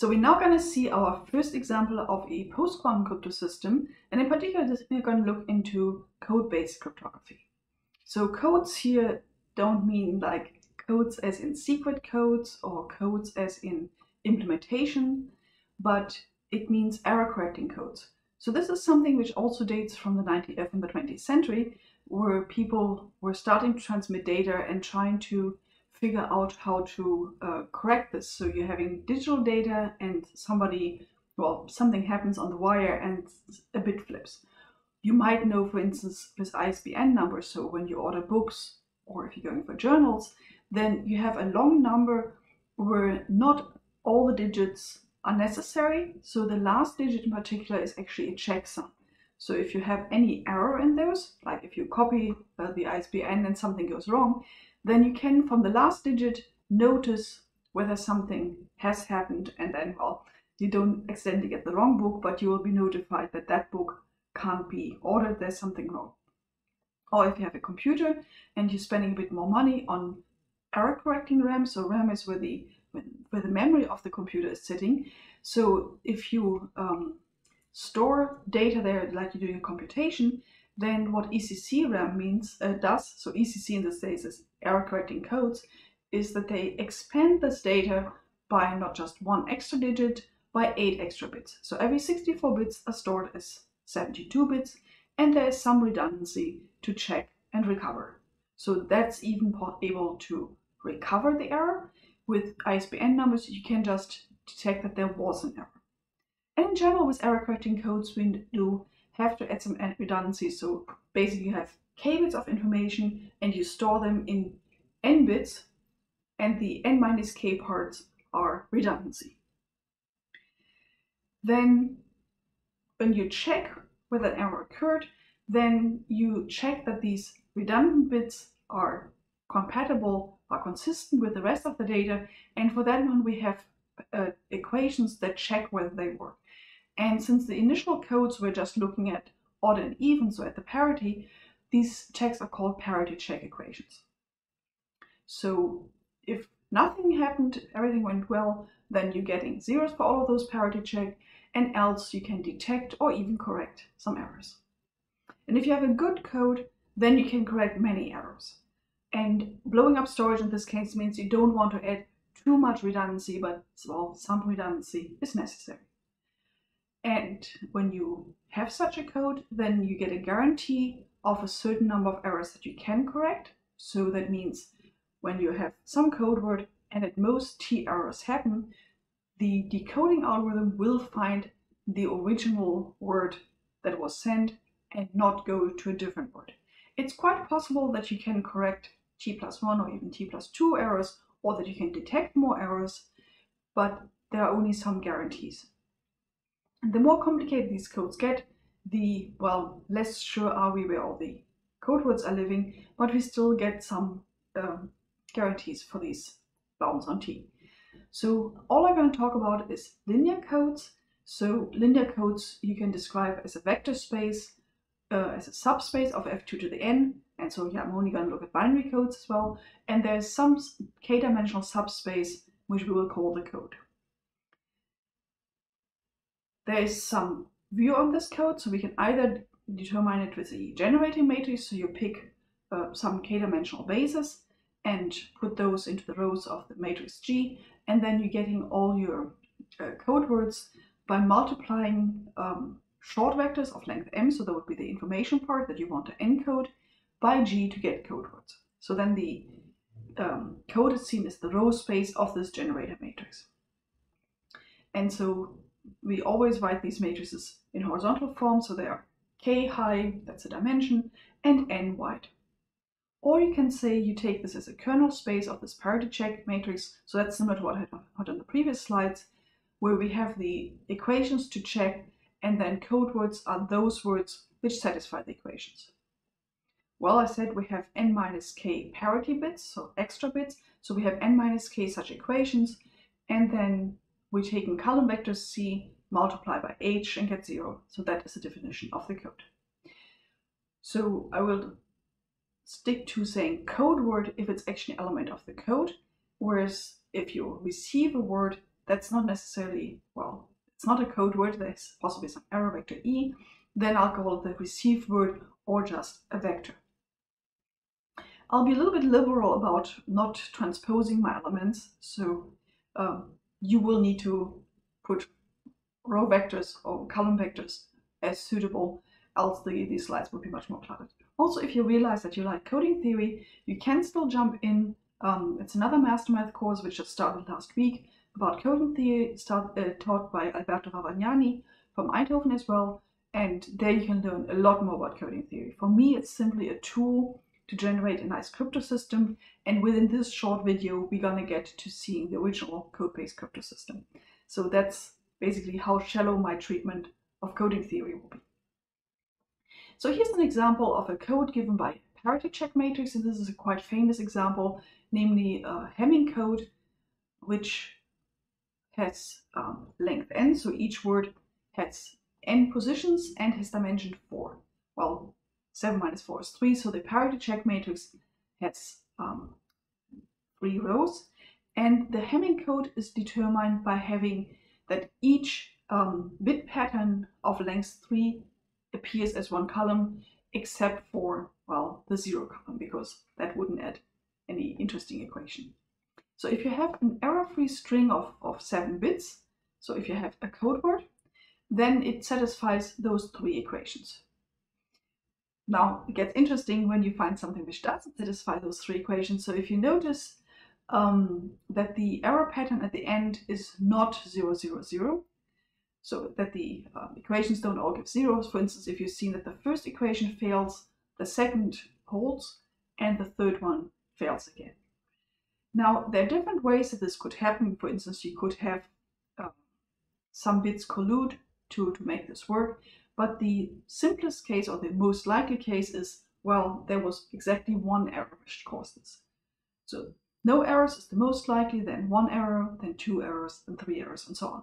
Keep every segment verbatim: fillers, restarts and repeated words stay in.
So we're now going to see our first example of a post-quantum crypto system, and in particular we're going to look into code-based cryptography. So codes here don't mean like codes as in secret codes or codes as in implementation, but it means error-correcting codes. So this is something which also dates from the nineteenth and the twentieth century, where people were starting to transmit data and trying to figure out how to uh, correct this. So you're having digital data and somebody, well, something happens on the wire and a bit flips. You might know, for instance, this I S B N number. So when you order books or if you're going for journals, then you have a long number where not all the digits are necessary. So the last digit in particular is actually a checksum. So if you have any error in those, like if you copy uh, the I S B N and something goes wrong, then you can, from the last digit, notice whether something has happened, and then, well, you don't accidentally get the wrong book, but you will be notified that that book can't be ordered, there's something wrong. Or if you have a computer and you're spending a bit more money on error-correcting RAM, so RAM is where the, where the memory of the computer is sitting, so if you um, store data there like you do in computation, then what E C C RAM means uh, does, so E C C in this case is error-correcting codes, is that they expand this data by not just one extra digit, by eight extra bits. So every sixty-four bits are stored as seventy-two bits, and there is some redundancy to check and recover. So that's even able to recover the error. With I S B N numbers, you can just detect that there was an error. And in general, with error-correcting codes, we do have to add some redundancy. So basically you have k bits of information and you store them in n bits, and the n minus k parts are redundancy. Then when you check whether an error occurred, then you check that these redundant bits are compatible, are consistent with the rest of the data, and for that one we have uh, equations that check whether they work. And since the initial codes were just looking at odd and even, so at the parity, these checks are called parity check equations. So if nothing happened, everything went well, then you're getting zeros for all of those parity check, and else you can detect or even correct some errors. And if you have a good code, then you can correct many errors. And blowing up storage in this case means you don't want to add too much redundancy, but well, some redundancy is necessary. And when you have such a code, then you get a guarantee of a certain number of errors that you can correct. So that means when you have some code word and at most t errors happen, the decoding algorithm will find the original word that was sent and not go to a different word. It's quite possible that you can correct t plus one or even t plus two errors, or that you can detect more errors, but there are only some guarantees. And the more complicated these codes get, the, well, less sure are we where all the code words are living, but we still get some um, guarantees for these bounds on T. So all I'm going to talk about is linear codes. So linear codes you can describe as a vector space, uh, as a subspace of f two to the n, and so yeah, I'm only going to look at binary codes as well, and there's some k-dimensional subspace which we will call the code. There is some view on this code, so we can either determine it with a generating matrix, so you pick uh, some k-dimensional bases and put those into the rows of the matrix G, and then you're getting all your uh, code words by multiplying um, short vectors of length m, so that would be the information part that you want to encode, by G to get code words. So then the um, code is seen as the row space of this generator matrix. And so we always write these matrices in horizontal form, so they are k high, that's a dimension, and n wide. Or you can say you take this as a kernel space of this parity check matrix, so that's similar to what I had on the previous slides, where we have the equations to check, and then code words are those words which satisfy the equations. Well, I said we have n minus k parity bits, so extra bits, so we have n minus k such equations, and then we take in column vector C, multiply by H, and get zero. So that is the definition of the code. So I will stick to saying code word if it's actually an element of the code, whereas if you receive a word, that's not necessarily, well, it's not a code word, there's possibly some error vector E, then I'll call it the receive word or just a vector. I'll be a little bit liberal about not transposing my elements, so um, you will need to put row vectors or column vectors as suitable, else the, these slides will be much more cluttered. Also, if you realize that you like coding theory, you can still jump in. Um, it's another MasterMath course which just started last week about coding theory, start, uh, taught by Alberto Ravagnani from Eindhoven as well, and there you can learn a lot more about coding theory. For me, it's simply a tool to generate a nice crypto system, and within this short video we're gonna get to seeing the original code-based crypto system. So that's basically how shallow my treatment of coding theory will be. So here's an example of a code given by parity check matrix, and this is a quite famous example, namely a Hamming code, which has um, length n, so each word has n positions and has dimension four. Well, seven minus four is three, so the parity check matrix has um, three rows, and the Hamming code is determined by having that each um, bit pattern of length three appears as one column, except for, well, the zero column, because that wouldn't add any interesting equation. So if you have an error-free string of, of seven bits, so if you have a code word, then it satisfies those three equations. Now, it gets interesting when you find something which doesn't satisfy those three equations. So if you notice um, that the error pattern at the end is not zero, zero, zero, so that the um, equations don't all give zeros. For instance, if you've seen that the first equation fails, the second holds, and the third one fails again. Now, there are different ways that this could happen. For instance, you could have uh, some bits collude to, to make this work. But the simplest case, or the most likely case, is, well, there was exactly one error which caused this. So no errors is the most likely, then one error, then two errors, and three errors, and so on.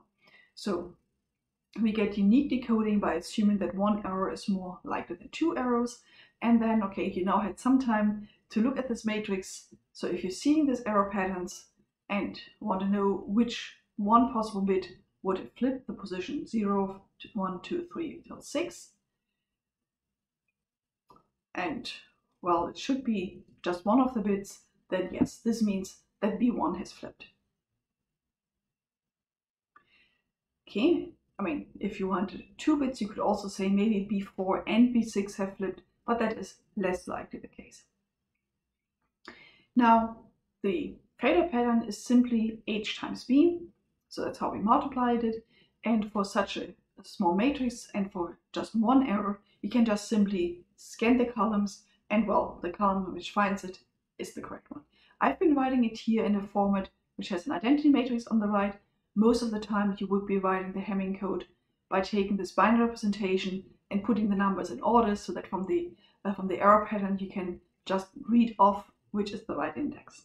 So we get unique decoding by assuming that one error is more likely than two errors. And then, okay, you now had some time to look at this matrix. So if you're seeing these error patterns and want to know which one possible bit would flip the position zero, one, two, three, till six. And, well, it should be just one of the bits, then yes, this means that B one has flipped. Okay, I mean, if you wanted two bits, you could also say maybe B four and B six have flipped, but that is less likely the case. Now, the failure pattern is simply H times B, so that's how we multiplied it. And for such a small matrix and for just one error, you can just simply scan the columns, and well, the column which finds it is the correct one. I've been writing it here in a format which has an identity matrix on the right. Most of the time you would be writing the Hamming code by taking this binary representation and putting the numbers in order, so that from the, uh, from the error pattern you can just read off which is the right index.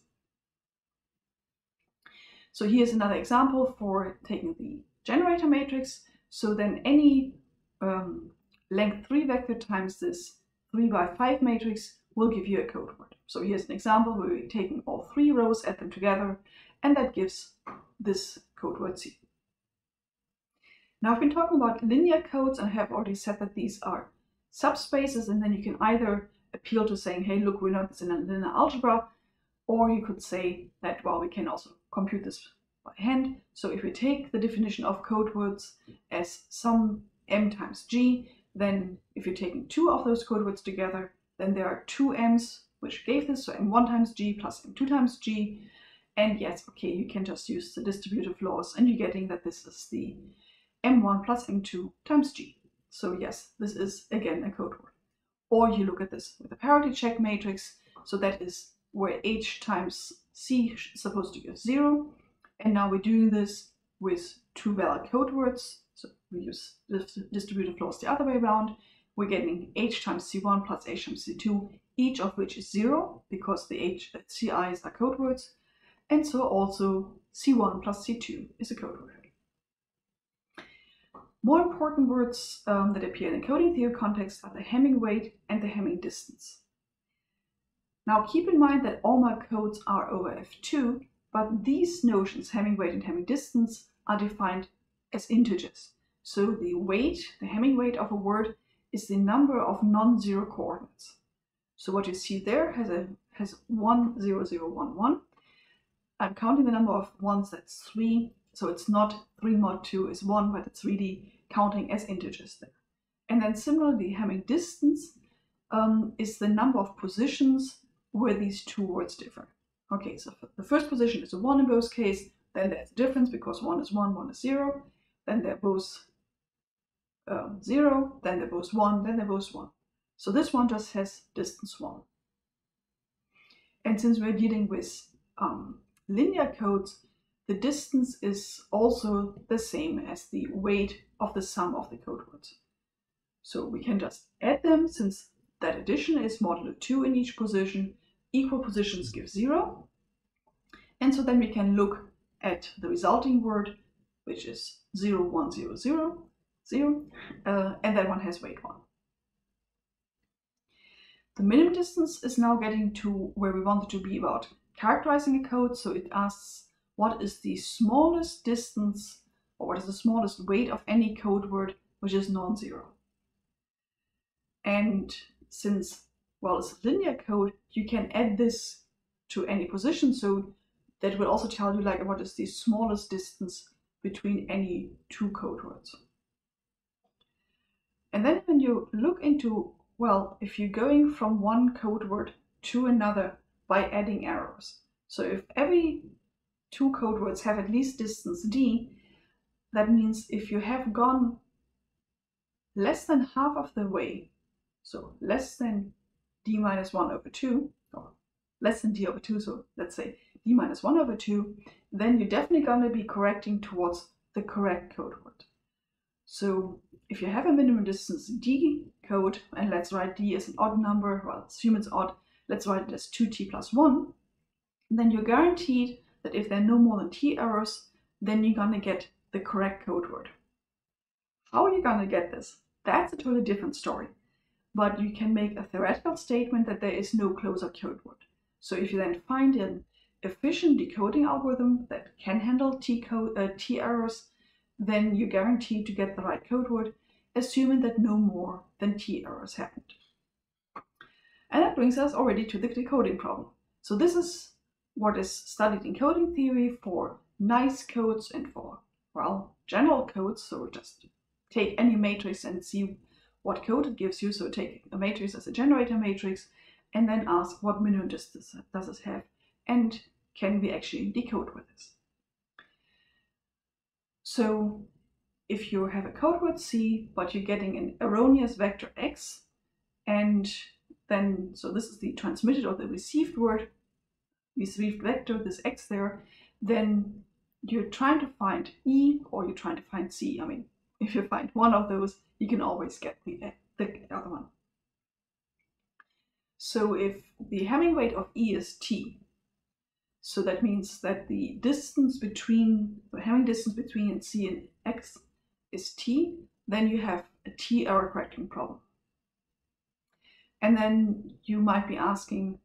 So here's another example for taking the generator matrix. So then any um, length three vector times this three by five matrix will give you a code word. So here's an example where we're taking all three rows, add them together, and that gives this code word C. Now I've been talking about linear codes, and I have already said that these are subspaces, and then you can either appeal to saying, hey, look, we know this in a linear algebra, or you could say that, well, we can also compute this by hand. So if we take the definition of code words as some m times g, then if you're taking two of those code words together, then there are two m's which gave this, so m one times g plus m two times g. And yes, okay, you can just use the distributive laws, and you're getting that this is the m one plus m two times g. So yes, this is again a code word. Or you look at this with a parity check matrix, so that is where h times c is supposed to give zero. And now we're doing this with two valid code words. So we use the distributive laws the other way around. We're getting h times c one plus h times c two, each of which is zero, because the h ci's are code words. And so also c one plus c two is a code word. More important words um, that appear in the coding theory context are the Hamming weight and the Hamming distance. Now keep in mind that all my codes are over F two, but these notions, Hamming weight and Hamming distance, are defined as integers. So the weight, the Hamming weight of a word, is the number of non-zero coordinates. So what you see there has a has one, zero, zero, one, one. I'm counting the number of ones, that's three. So it's not three mod two is one, but it's really counting as integers there. And then similarly, the Hamming distance um, is the number of positions where these two words differ. Okay, so the first position is a one in both cases, then there's a difference because one is one, one is zero, then they're both um, zero, then they're both one, then they're both one. So this one just has distance one. And since we're dealing with um, linear codes, the distance is also the same as the weight of the sum of the code words. So we can just add them, since that addition is modulo two in each position, equal positions give zero. And so then we can look at the resulting word, which is zero, one, zero, zero, zero, uh, and that one has weight one. The minimum distance is now getting to where we want it to be about characterizing a code. So it asks, what is the smallest distance, or what is the smallest weight of any code word which is non-zero? And since, well, it's a linear code, you can add this to any position, so that will also tell you, like, what is the smallest distance between any two code words. And then when you look into, well, if you're going from one code word to another by adding arrows, so if every two code words have at least distance d, that means if you have gone less than half of the way, so less than d minus one over two, or less than d over two, so let's say d minus one over two, then you're definitely going to be correcting towards the correct code word. So if you have a minimum distance d code, and let's write d as an odd number, well, assume it's odd, let's write it as two t plus one, then you're guaranteed that if there are no more than t errors, then you're going to get the correct code word. How are you going to get this? That's a totally different story. But you can make a theoretical statement that there is no closer code word. So if you then find an efficient decoding algorithm that can handle t, code, uh, t errors, then you're guaranteed to get the right code word, assuming that no more than t errors happened. And that brings us already to the decoding problem. So this is what is studied in coding theory for nice codes and for, well, general codes. So just take any matrix and see what code it gives you. So take a matrix as a generator matrix and then ask what minimum distance does it have and can we actually decode with this. So if you have a code word C but you're getting an erroneous vector X, and then so this is the transmitted or the received word, received vector, this X there, then you're trying to find E or you're trying to find C. I mean, if you find one of those, you can always get the, the other one. So if the Hamming weight of E is T, so that means that the distance between, the Hamming distance between C and X is T, then you have a T error correcting problem. And then you might be asking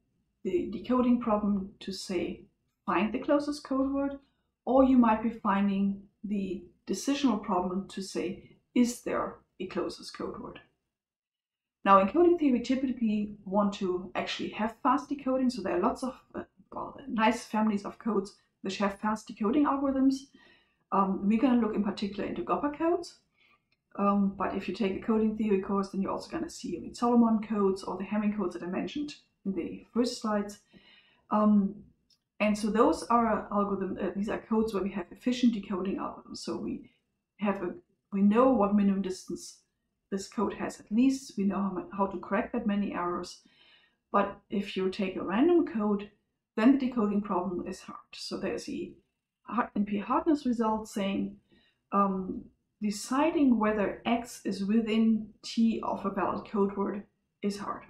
the decoding problem to say, find the closest code word, or you might be finding the decisional problem to say, is there a closest code word? Now in coding theory, we typically want to actually have fast decoding. So there are lots of uh, well, nice families of codes which have fast decoding algorithms. Um, we're going to look in particular into Goppa codes. Um, but if you take a coding theory course, then you're also going to see Reed-Solomon codes or the Hamming codes that I mentioned in the first slides. Um, And so those are algorithm. Uh, these are codes where we have efficient decoding algorithms. So we have a, we know what minimum distance this code has at least. We know how, how to correct that many errors. But if you take a random code, then the decoding problem is hard. So there's the N P hardness result saying um, deciding whether X is within T of a valid code word is hard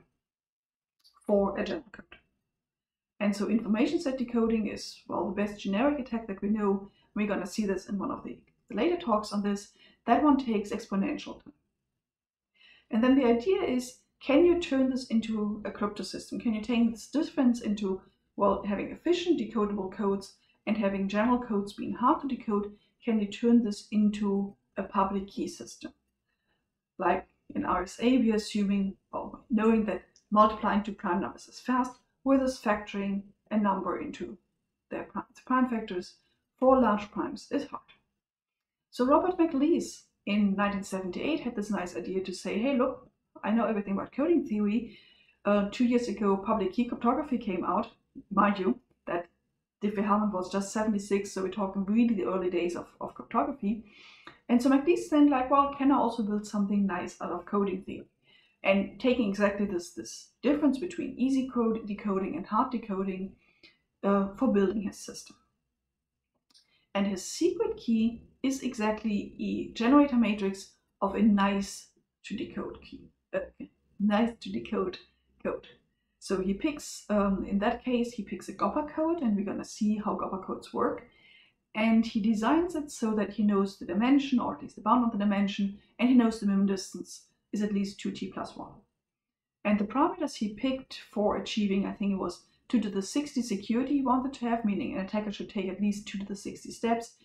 for a general code. And so information-set decoding is, well, the best generic attack that we know. We're going to see this in one of the later talks on this. That one takes exponential time. And then the idea is, can you turn this into a crypto system? Can you take this difference into, well, having efficient decodable codes and having general codes being hard to decode? can you turn this into a public key system? Like in R S A, we're assuming, or knowing that multiplying two prime numbers is fast, with us factoring a number into their prime, prime factors for large primes is hard. So Robert McEliece in nineteen seventy-eight had this nice idea to say, hey, look, I know everything about coding theory. Uh, two years ago, public key cryptography came out. Mind you, that Diffie-Hellman was just seventy-six, so we're talking really the early days of, of cryptography. And so McEliece then like, well, can I also build something nice out of coding theory? And taking exactly this, this difference between easy code decoding and hard decoding uh, for building his system. And his secret key is exactly a generator matrix of a nice to decode key, uh, nice to decode code. So he picks, um, in that case, he picks a Goppa code, and we're going to see how Goppa codes work. And he designs it so that he knows the dimension, or at least the bound of the dimension, and he knows the minimum distance is at least two t plus one. And the parameters he picked for achieving, I think it was two to the sixty security he wanted to have, meaning an attacker should take at least two to the sixty steps.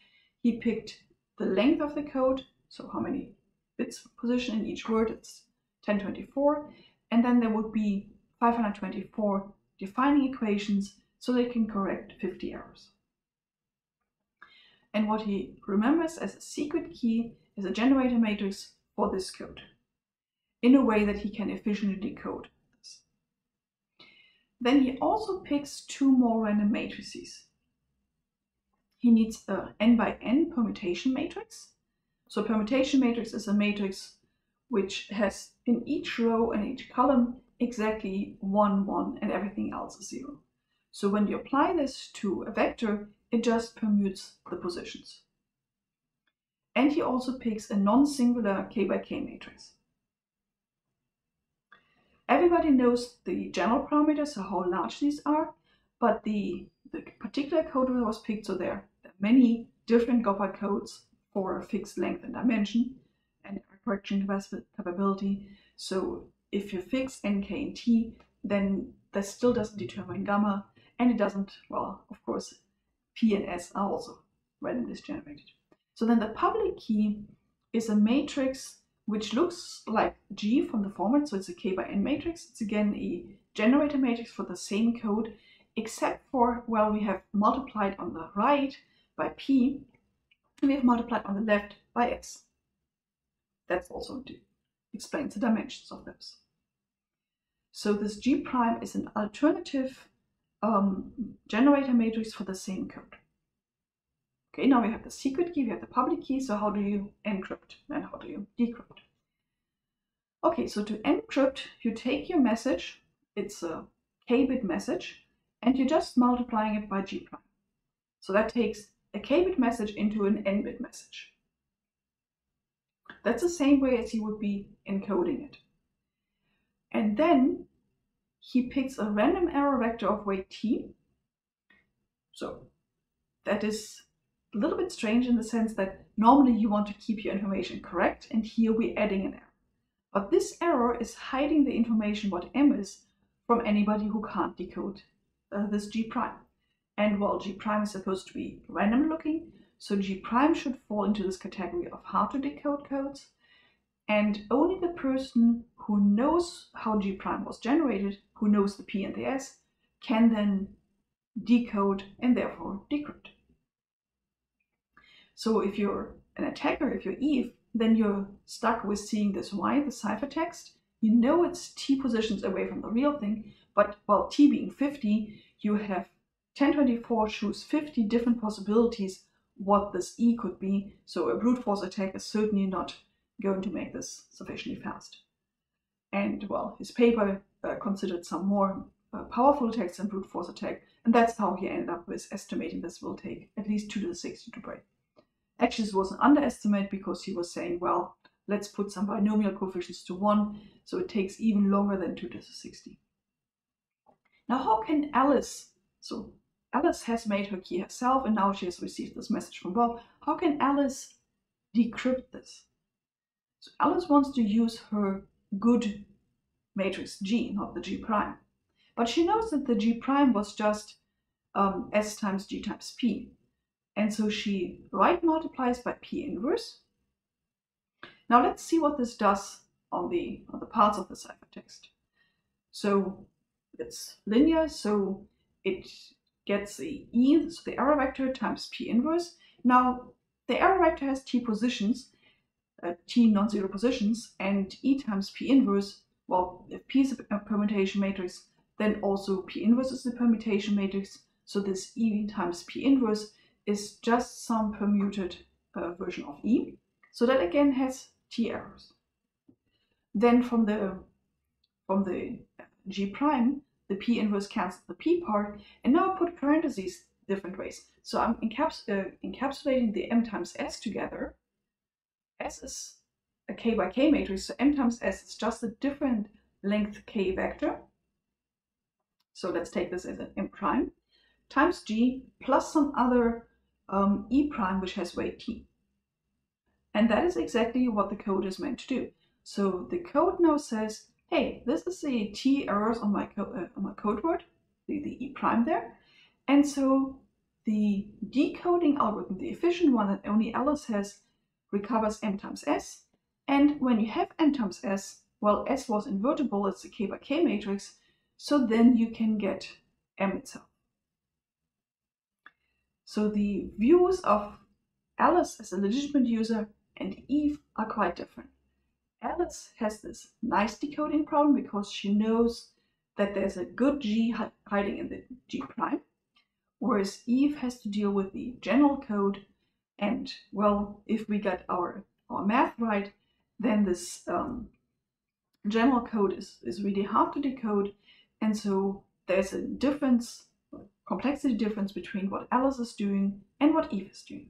He picked the length of the code, so how many bits position in each word, it's ten twenty-four. And then there would be five hundred twenty-four defining equations, so they can correct fifty errors. And what he remembers as a secret key is a generator matrix for this code, in a way that he can efficiently decode this. Then he also picks two more random matrices. He needs a n by n permutation matrix. So permutation matrix is a matrix which has in each row and each column exactly one, one, and everything else is zero. So when you apply this to a vector, it just permutes the positions. And he also picks a non-singular k by k matrix. Everybody knows the general parameters, so how large these are, but the, the particular code was picked, so there are many different Goppa codes for a fixed length and dimension and correction capability. So if you fix n, k, and t, then that still doesn't determine gamma, and it doesn't, well, of course, p and s are also randomly generated. So then the public key is a matrix which looks like G from the format, so it's a K by N matrix. It's again a generator matrix for the same code, except for, well, we have multiplied on the right by P, and we have multiplied on the left by S. That's also explains the dimensions of those. So this G prime is an alternative um, generator matrix for the same code. Okay, now we have the secret key, we have the public key, so how do you encrypt and how do you decrypt? Okay, so to encrypt, you take your message, it's a k-bit message, and you're just multiplying it by g prime. So that takes a k-bit message into an n-bit message. That's the same way as you would be encoding it. And then he picks a random error vector of weight t. So that is a little bit strange in the sense that normally you want to keep your information correct, and here we're adding an error. But this error is hiding the information what m is from anybody who can't decode uh, this g prime. And while g prime is supposed to be random looking, so g prime should fall into this category of hard to decode codes, and only the person who knows how g prime was generated, who knows the p and the s, can then decode and therefore decrypt. So if you're an attacker, if you're Eve, then you're stuck with seeing this Y, the ciphertext. You know it's T positions away from the real thing, but while T being fifty, you have ten twenty-four choose fifty different possibilities what this E could be. So a brute force attack is certainly not going to make this sufficiently fast. And well, his paper uh, considered some more uh, powerful attacks than brute force attack, and that's how he ended up with estimating this will take at least two to the sixty to break. Actually, this was an underestimate because he was saying, well, let's put some binomial coefficients to one, so it takes even longer than two to the sixty. Now, how can Alice, so Alice has made her key herself, and now she has received this message from Bob. How can Alice decrypt this? So Alice wants to use her good matrix G, not the G prime. But she knows that the G prime was just um, S times G times P. And so she right multiplies by P inverse. Now let's see what this does on the, on the parts of the ciphertext. So it's linear, so it gets the E, so the error vector, times P inverse. Now the error vector has T positions, uh, T non-zero positions, and E times P inverse. Well, if P is a permutation matrix, then also P inverse is the permutation matrix. So this E times P inverse is just some permuted uh, version of E. So that again has T errors. Then from the from the G prime, the P inverse cancels the P part, and now I put parentheses different ways. So I'm encaps uh, encapsulating the M times S together. S is a K by K matrix, so M times S is just a different length K vector. So let's take this as an M prime, times G plus some other um, E prime, which has weight T. And that is exactly what the code is meant to do. So the code now says, hey, this is the T errors on my, co uh, on my code word, the, the E prime there. And so the decoding algorithm, the efficient one that only Alice has, recovers M times S. And when you have M times S, well, S was invertible, it's a K by K matrix. So then you can get M itself. So the views of Alice as a legitimate user and Eve are quite different. Alice has this nice decoding problem because she knows that there's a good G hiding in the G prime, whereas Eve has to deal with the general code. And well, if we got our, our math right, then this um, general code is, is really hard to decode. And so there's a difference, complexity difference between what Alice is doing and what Eve is doing.